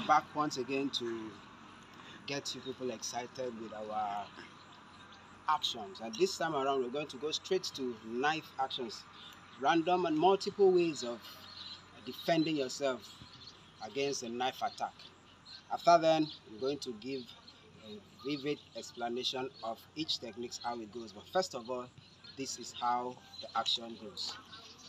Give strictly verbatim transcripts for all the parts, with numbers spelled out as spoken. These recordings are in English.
we're back once again to get you people excited with our actions. And this time around, we're going to go straight to knife actions. Random and multiple ways of defending yourself against a knife attack. After then, we're going to give a vivid explanation of each technique, how it goes. But first of all, this is how the action goes.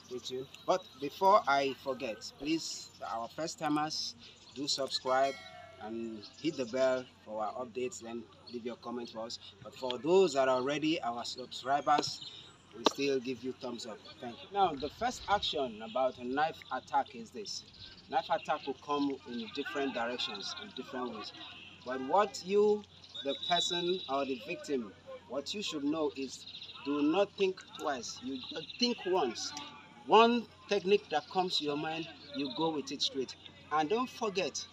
Stay tuned. But before I forget, please, our first timers, do subscribe and hit the bell for our updates, then leave your comment for us. But for those that are already our subscribers, we still give you thumbs up. Thank you. Now, the first action about a knife attack is this. Knife attack will come in different directions, in different ways. But what you, the person or the victim, what you should know is, do not think twice. You think once. One technique that comes to your mind, you go with it straight. And don't forget,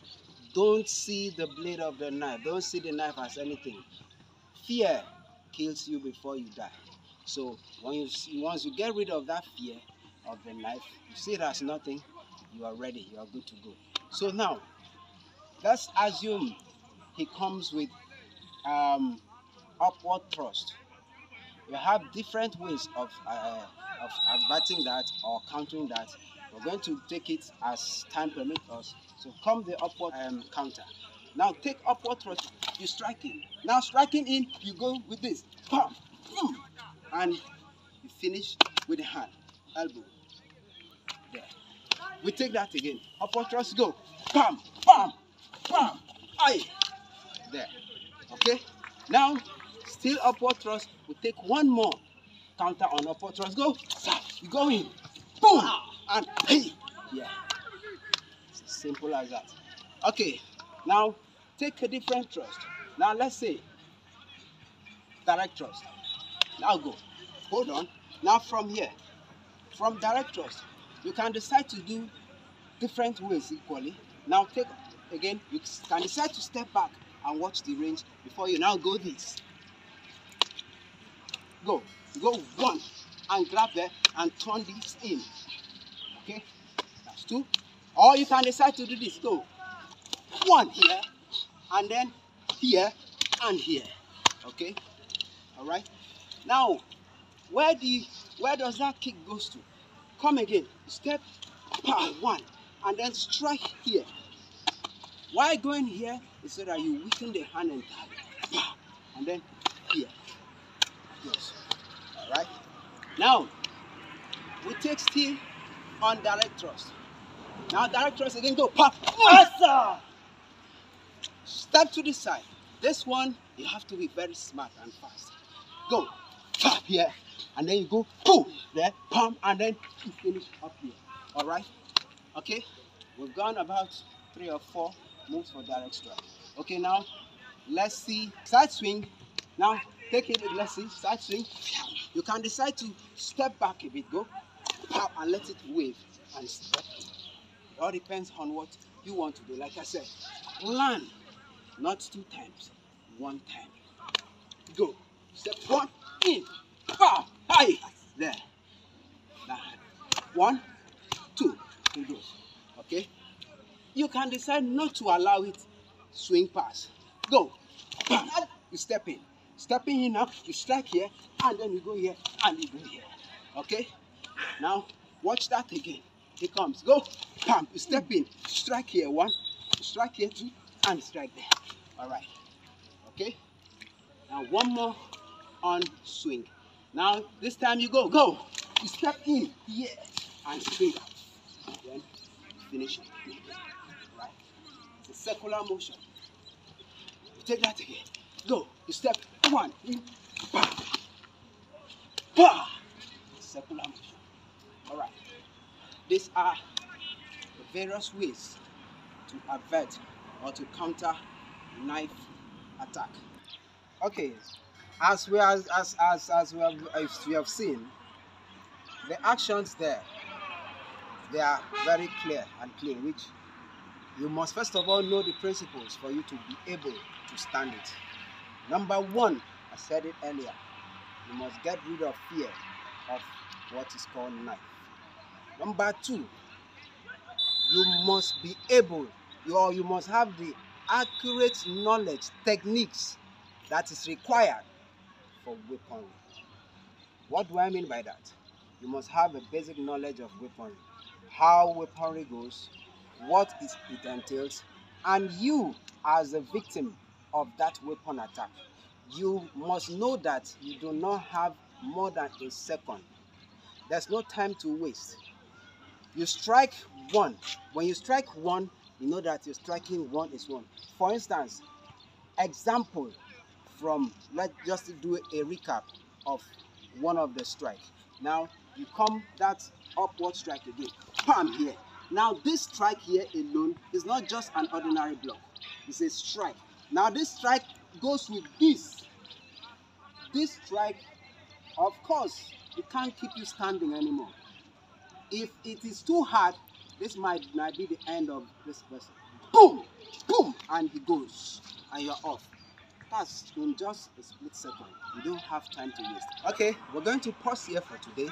don't see the blade of the knife. Don't see the knife as anything. Fear kills you before you die. So when you see, once you get rid of that fear of the knife, you see it as nothing, you are ready, you are good to go. So now, let's assume he comes with um, upward thrust. You have different ways of, uh, of averting that or countering that. We're going to take it as time permits us. So come the upward um, counter. Now take upward thrust, you strike in. Now striking in, you go with this. Pop, boom. And you finish with the hand, elbow, there. We take that again. Upward thrust, go. Bam, bam, bam, aye. There, okay? Now, still upward thrust. We take one more counter on upward thrust, go. You go in, boom, and hey, yeah. It's as simple as that. Okay, now take a different thrust. Now let's say direct thrust. Now go. Hold on. Now from here, from direct thrust, you can decide to do different ways equally. Now take again. You can decide to step back and watch the range before you now go this. Go. Go one and grab there and turn this in. Okay. That's two. Or you can decide to do this. Go one here and then here and here. Okay. All right. Now, where the where does that kick goes to? Come again, step one, and then strike here. Why going here is so that you weaken the hand entirely, and then here. Yes. All right. Now we take still on direct thrust. Now direct thrust again go. Pop. Step to the side. This one you have to be very smart and fast. Go. Up here, and then you go, boom, there, pump, and then you finish up here. All right? Okay? We've gone about three or four moves for direct strike. Okay, now, let's see. Side swing. Now, take it, let's see. Side swing. You can decide to step back a bit, go, pop, and let it wave, and step. It all depends on what you want to do. Like I said, land, not two times, one time. Go. Step one. In, pow, high, there. Now, one, two, two goes. Okay. You can decide not to allow it swing pass. Go. You step in. Stepping in up, you strike here, and then you go here, and you go here. Okay. Now watch that again. Here comes. Go. Pam. You step in. Strike here one. Strike here two, and strike there. All right. Okay. Now one more. On swing. Now this time you go, go. You step in, yeah, and swing out. Then finish. Right. It's a circular motion. You take that again. Go. You step one in. Bah. Bah. Circular motion. All right. These are the various ways to avert or to counter knife attack. Okay. As we as as as, as we, have, as we have seen, the actions there, they are very clear and clean. Which you must first of all know the principles for you to be able to stand it. Number one, I said it earlier, you must get rid of fear of what is called knife. Number two, you must be able, you, or you must have the accurate knowledge, techniques that is required for weaponry. What do I mean by that? You must have a basic knowledge of weaponry, how weaponry goes, what it entails, and you as a victim of that weapon attack, you must know that you do not have more than a second. There's no time to waste. You strike one. When you strike one, you know that you're striking one is one. For instance, example from, let's just do a recap of one of the strike. Now, you come that upward strike again. Bam, here. Now, this strike here alone is not just an ordinary block. It's a strike. Now, this strike goes with this. This strike, of course, it can't keep you standing anymore. If it is too hard, this might, might be the end of this person. Boom! Boom! And he goes. And you're off. That's in just a split second. You don't have time to waste. Okay, we're going to pause here for today.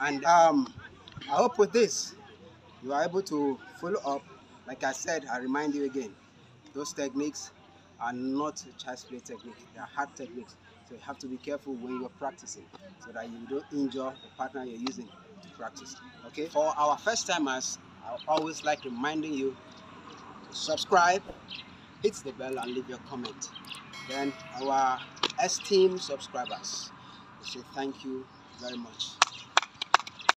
And um, I hope with this, you are able to follow up. Like I said, I remind you again, those techniques are not a child's play technique. They are hard techniques. So you have to be careful when you're practicing so that you don't injure the partner you're using to practice. Okay? For our first timers, I always like reminding you, subscribe, hit the bell and leave your comment. Then our esteemed subscribers, I say thank you very much.